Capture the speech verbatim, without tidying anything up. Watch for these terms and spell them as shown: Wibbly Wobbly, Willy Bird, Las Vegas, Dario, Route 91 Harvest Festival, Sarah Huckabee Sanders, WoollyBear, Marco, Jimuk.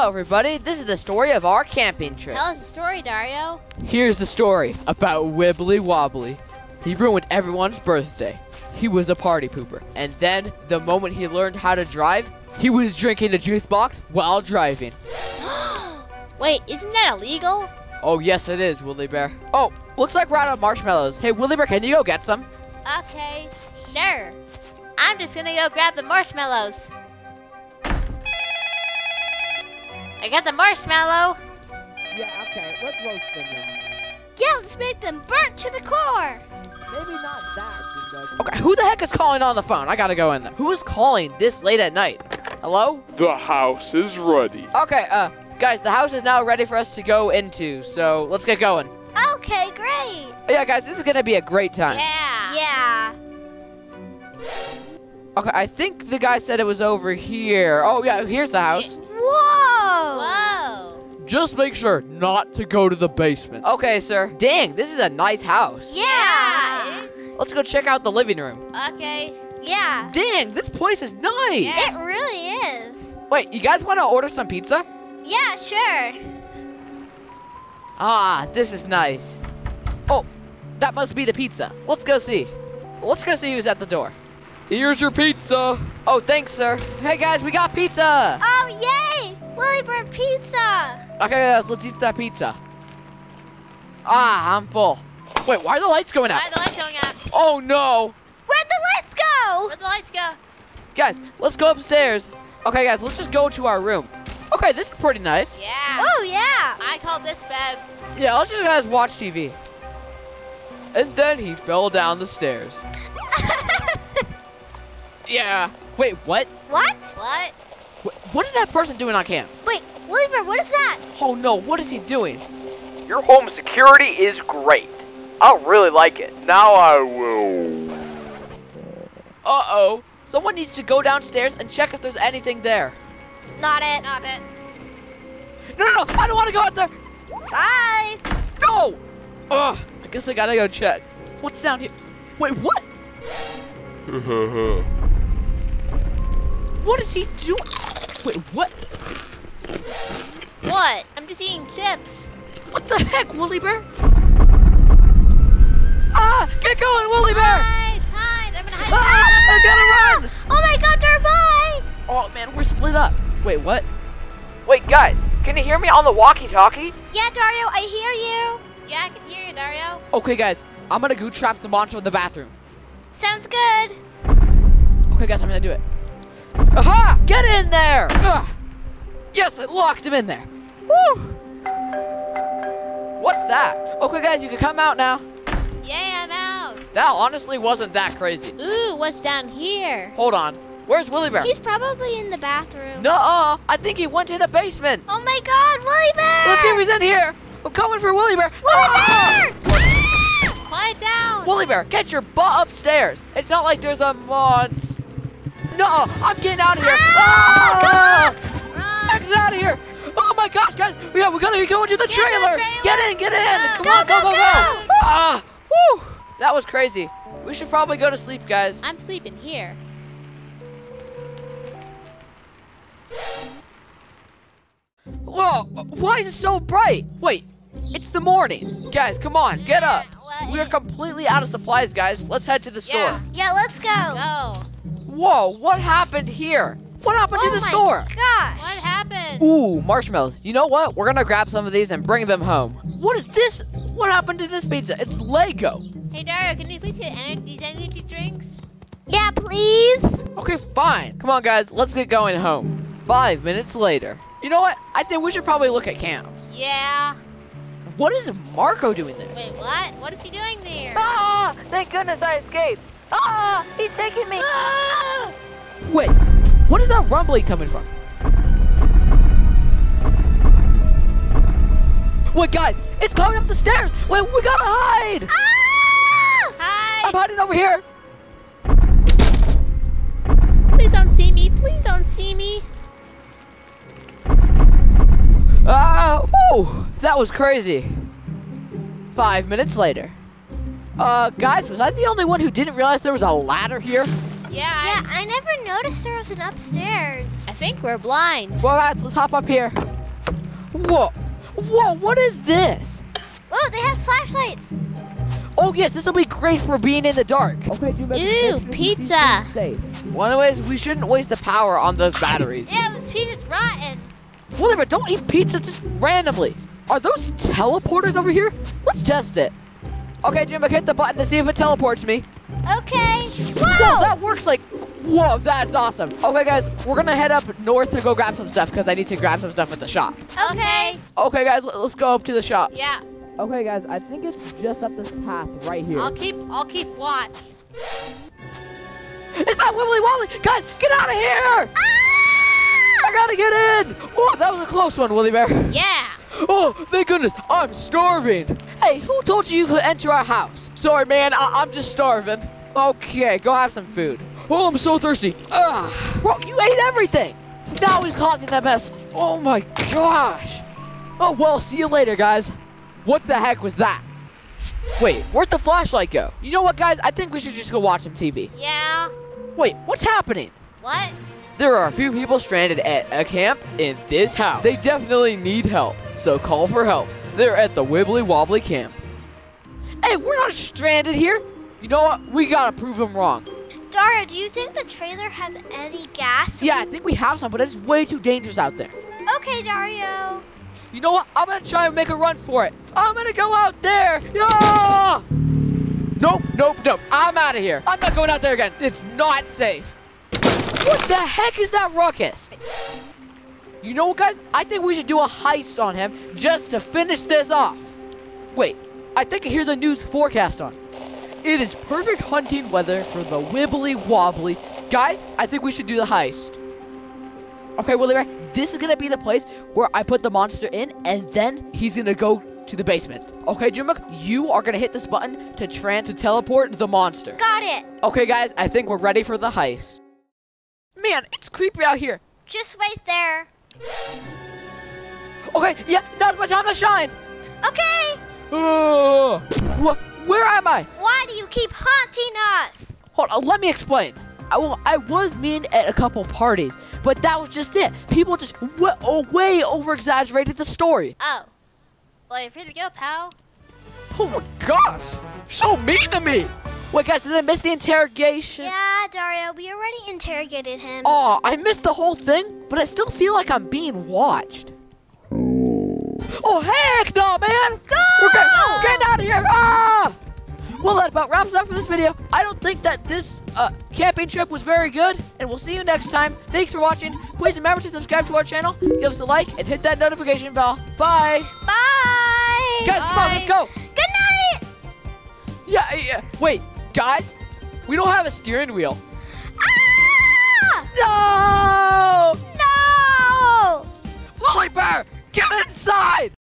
Hello everybody, this is the story of our camping trip. Tell us the story, Dario. Here's the story about Wibbly Wobbly. He ruined everyone's birthday. He was a party pooper. And then, the moment he learned how to drive, he was drinking a juice box while driving. Wait, isn't that illegal? Oh yes it is, Willy Bear. Oh, looks like we're out of marshmallows. Hey Willy Bear, can you go get some? Okay, sure. I'm just gonna go grab the marshmallows. I got the marshmallow. Yeah, okay, let's roast them now. Yeah, let's make them burnt to the core. Maybe not that. Okay, who the heck is calling on the phone? I gotta go in there. Who is calling this late at night? Hello? The house is ready. Okay, uh, guys, the house is now ready for us to go into, so let's get going. Okay, great. Yeah, guys, this is gonna be a great time. Yeah. Yeah. Okay, I think the guy said it was over here. Oh, yeah, here's the house. Yeah. Whoa! Whoa! Just make sure not to go to the basement. Okay, sir. Dang, this is a nice house. Yeah! Let's go check out the living room. Okay. Yeah. Dang, this place is nice. Yeah. It really is. Wait, you guys want to order some pizza? Yeah, sure. Ah, this is nice. Oh, that must be the pizza. Let's go see. Let's go see who's at the door. Here's your pizza. Oh, thanks, sir. Hey, guys, we got pizza. Oh, yeah. Willy Bird pizza! Okay guys, let's eat that pizza. Ah, I'm full. Wait, why are the lights going out? Why are the lights going out? Oh no! Where'd the lights go? Where'd the lights go? Guys, let's go upstairs. Okay guys, let's just go to our room. Okay, this is pretty nice. Yeah. Oh yeah! I call this bed. Yeah, let's just guys watch T V. And then he fell down the stairs. Yeah. Wait, what? What? What? What is that person doing on campus? Wait, Willy Bird, what is that? Oh no, what is he doing? Your home security is great. I really like it. Now I will. Uh-oh. Someone needs to go downstairs and check if there's anything there. Not it. Not it. No, no, no, I don't want to go out there. Bye. No. Ugh, I guess I gotta go check. What's down here? Wait, what? What is he doing? Wait, what? What? I'm just eating chips. What the heck, Willy Bear? Ah! Get going, Willy Bear! Hide! Hide! I'm gonna hide! Ah! I gotta run! Oh my god, they're by! Oh man, we're split up. Wait, what? Wait, guys, can you hear me on the walkie-talkie? Yeah, Dario, I hear you. Yeah, I can hear you, Dario. Okay, guys, I'm gonna go trap the monster in the bathroom. Sounds good. Okay, guys, I'm gonna do it. Aha! Get in there! Ugh. Yes, I locked him in there. Woo! What's that? Okay, guys, you can come out now. Yeah, I'm out. That honestly wasn't that crazy. Ooh, what's down here? Hold on. Where's Willy Bear? He's probably in the bathroom. Nuh-uh. I think he went to the basement. Oh, my God. Willy Bear! Let's see if he's in here. I'm coming for Willy Bear. Willy ah! Bear! Ah! Quiet down. Willy Bear, get your butt upstairs. It's not like there's a monster. No, I'm getting out of here. Ah, ah, Exit out of here. Oh my gosh, guys. Yeah, we're going to go into the trailer. Get in, get in. Go, come go, on, go, go, go. go. go. Ah, whew. That was crazy. We should probably go to sleep, guys. I'm sleeping here. Whoa, why is it so bright? Wait, it's the morning. Guys, come on, get up. We are completely out of supplies, guys. Let's head to the store. Yeah, yeah let's go. Go. Whoa, what happened here? What happened oh to the store? Oh my gosh. What happened? Ooh, marshmallows. You know what? We're gonna grab some of these and bring them home. What is this? What happened to this pizza? It's Lego. Hey, Dario, can you please get ener these energy drinks? Yeah, please. Okay, fine. Come on, guys. Let's get going home. Five minutes later. You know what? I think we should probably look at camps. Yeah. What is Marco doing there? Wait, what? What is he doing there? Ah, thank goodness I escaped. Ah! Oh, he's taking me! Ah! Wait, what is that rumbling coming from? Wait, guys, it's coming up the stairs! Wait, we gotta hide! Ah! Hide! I'm hiding over here! Please don't see me! Please don't see me! Ah! Woo! That was crazy. Five minutes later. Uh, guys, was I the only one who didn't realize there was a ladder here? Yeah, yeah I... I never noticed there was an upstairs. I think we're blind. Well, let's hop up here. Whoa. Whoa, what is this? Whoa, they have flashlights. Oh, yes, this will be great for being in the dark. Okay, do Ew, pizza. One of the ways we shouldn't waste the power on those batteries. Yeah, this pizza's rotten. Whatever, don't eat pizza just randomly. Are those teleporters over here? Let's test it. Okay, Jimuk, hit the button to see if it teleports me. Okay. Whoa! Whoa, that works like, whoa, that's awesome. Okay, guys, we're gonna head up north to go grab some stuff because I need to grab some stuff at the shop. Okay. Okay, guys, let's go up to the shop. Yeah. Okay, guys, I think it's just up this path right here. I'll keep, I'll keep watch. It's not Wibbly Wobbly! Guys, get out of here! Ah! I gotta get in! Oh, that was a close one, Willy Bear. Yeah. Oh, thank goodness, I'm starving. Hey, who told you you could enter our house? Sorry, man, I I'm just starving. Okay, go have some food. Oh, I'm so thirsty. Ugh. Bro, you ate everything. Now he's causing that mess. Oh my gosh. Oh, well, see you later, guys. What the heck was that? Wait, where'd the flashlight go? You know what, guys? I think we should just go watch some T V. Yeah. Wait, what's happening? What? There are a few people stranded at a camp in this house. They definitely need help, so call for help. They're at the Wibbly Wobbly camp. Hey, we're not stranded here. You know what? We gotta prove them wrong. Dario, do you think the trailer has any gas? Yeah, I think we have some, but it's way too dangerous out there. Okay, Dario. You know what? I'm gonna try and make a run for it. I'm gonna go out there. Yeah! Nope, nope, nope. I'm out of here. I'm not going out there again. It's not safe. What the heck is that ruckus? You know what, guys? I think we should do a heist on him just to finish this off. Wait, I think I hear the news forecast on. It is perfect hunting weather for the Wibbly Wobbly. Guys, I think we should do the heist. Okay, Willy Bear, this is gonna be the place where I put the monster in, and then he's gonna go to the basement. Okay, Jimuk, you are gonna hit this button to tran to teleport the monster. Got it. Okay, guys, I think we're ready for the heist. Man, it's creepy out here. Just wait there. Okay, yeah, now's my time to shine. Okay. Uh, wh where am I? Why do you keep haunting us? Hold on, let me explain. I, well, I was mean at a couple parties, but that was just it. People just w oh, way over-exaggerated the story. Oh. Well, you're free to go, pal. Oh my gosh. So mean to me. Wait, guys, did I miss the interrogation? Yeah, Dario, we already interrogated him. Aw, oh, I missed the whole thing, but I still feel like I'm being watched. Oh, heck no, man. Go! We're getting, oh, getting out of here. Ah! Well, that about wraps up for this video. I don't think that this uh, camping trip was very good, and we'll see you next time. Thanks for watching. Please remember to subscribe to our channel, give us a like, and hit that notification bell. Bye. Bye. Guys, Bye. Come on, let's go. Good night. Yeah, yeah. Wait, guys, we don't have a steering wheel. Ah! No!